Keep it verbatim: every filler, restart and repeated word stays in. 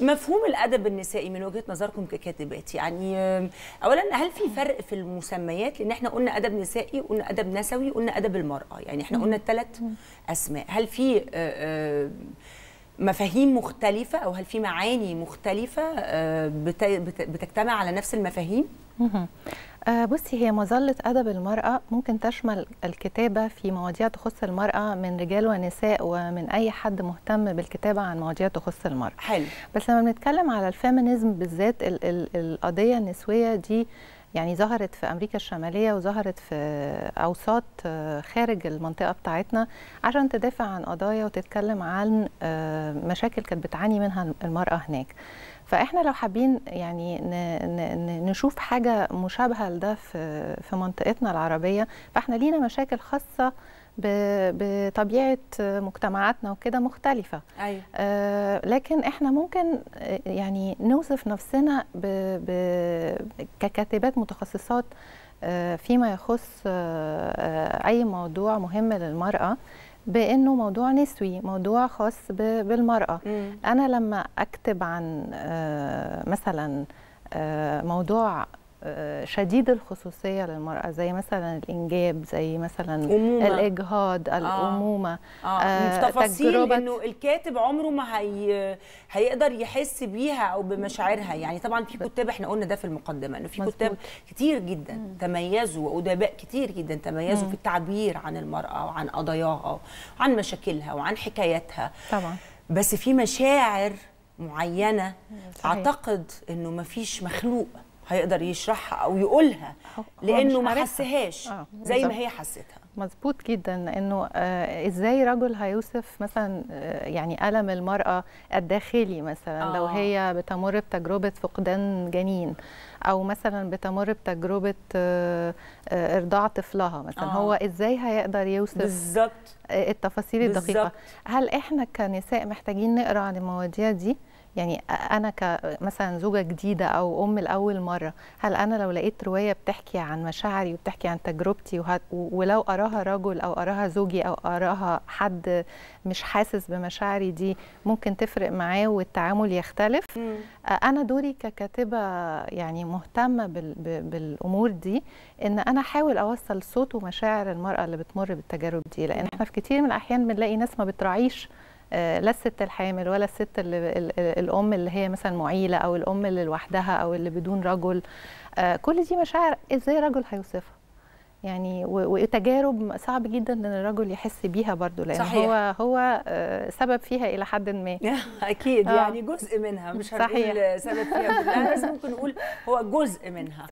مفهوم الادب النسائي من وجهه نظركم ككاتبات، يعني اولا هل في فرق في المسميات؟ لان احنا قلنا ادب نسائي وقلنا ادب نسوي وقلنا ادب المراه، يعني احنا قلنا الثلاث اسماء. هل في مفاهيم مختلفه او هل في معاني مختلفه بتجتمع على نفس المفاهيم؟ بصي، هي مظلة أدب المرأة ممكن تشمل الكتابة في مواضيع تخص المرأة من رجال ونساء ومن أي حد مهتم بالكتابة عن مواضيع تخص المرأة. حلو. بس لما بنتكلم على الفيمينيزم بالذات، ال ال القضية النسوية دي يعني ظهرت في أمريكا الشمالية وظهرت في أوساط خارج المنطقة بتاعتنا عشان تدافع عن قضايا وتتكلم عن مشاكل كانت بتعاني منها المرأة هناك. فاحنا لو حابين يعني نشوف حاجه مشابهه لده في في منطقتنا العربيه، فاحنا لينا مشاكل خاصه بطبيعه مجتمعاتنا وكده مختلفه. أيوة. آه لكن احنا ممكن يعني نوصف نفسنا ب ب ككاتبات متخصصات آه فيما يخص آه اي موضوع مهم للمراه، بانه موضوع نسوي، موضوع خاص بالمراه. مم. انا لما اكتب عن مثلا موضوع شديد الخصوصيه للمراه زي مثلا الانجاب، زي مثلا أمومة. الاجهاض، آه. الامومه، آه. آه. تفاصيل انه الكاتب عمره ما هي... هيقدر يحس بيها او بمشاعرها. يعني طبعا في كتاب، احنا قلنا ده في المقدمه، انه في كتاب كتير جدا مم. تميزوا، وادباء كتير جدا تميزوا مم. في التعبير عن المراه وعن قضاياها وعن مشاكلها وعن حكاياتها. طبعا بس في مشاعر معينه صحيح. اعتقد انه ما فيش مخلوق هيقدر يشرحها او يقولها لانه ما حسهاش زي ما هي حستها. مظبوط جدا. انه آه ازاي رجل هيوصف مثلا آه يعني الم المراه الداخلي مثلا آه. لو هي بتمر بتجربه فقدان جنين، او مثلا بتمر بتجربه آه آه ارضاع طفلها مثلا، آه. هو ازاي هيقدر يوصف بالظبط آه التفاصيل الدقيقه؟ هل احنا كنساء محتاجين نقرا عن المواضيع دي؟ يعني أنا كمثلا زوجة جديدة أو أم لأول مرة، هل أنا لو لقيت رواية بتحكي عن مشاعري وبتحكي عن تجربتي، ولو أراها رجل أو أراها زوجي أو أراها حد مش حاسس بمشاعري دي ممكن تفرق معاه والتعامل يختلف؟ مم. أنا دوري ككاتبة يعني مهتمة بالأمور دي، إن أنا أحاول أوصل صوت ومشاعر المرأة اللي بتمر بالتجارب دي، لأن إحنا في كتير من الأحيان بنلاقي ناس ما بتراعيش لا الست الحامل ولا الست اللي الام اللي هي مثلا معيله، او الام اللي لوحدها، او اللي بدون رجل. كل دي مشاعر ازاي رجل هيوصفها يعني، وتجارب صعب جدا ان الرجل يحس بيها برضو، لان صحيح. هو هو سبب فيها الى حد ما. اكيد يعني جزء منها، مش هنقول سبب فيها كلها، بس ممكن نقول هو جزء منها.